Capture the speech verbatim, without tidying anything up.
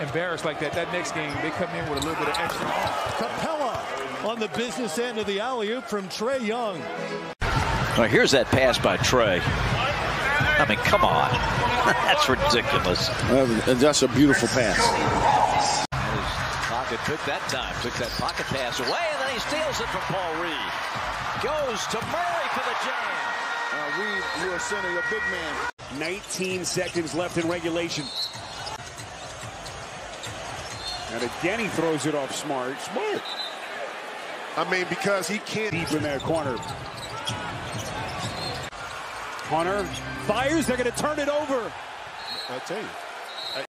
embarrassed like that, that next game, they come in with a little bit of extra. Capella on the business end of the alley-oop from Trae Young. Now here's that pass by Trae. I mean, come on. That's ridiculous. That's a beautiful pass. Pocket pick that time. Took that pocket pass away, and then he steals it from Paul Reed. Goes to Murray for the jam. Uh, Reed, you're sending a big man. nineteen seconds left in regulation. And again, he throws it off smart. Smart. I mean, because he can't. Deep in that corner. Hunter fires. They're going to turn it over. I tell you.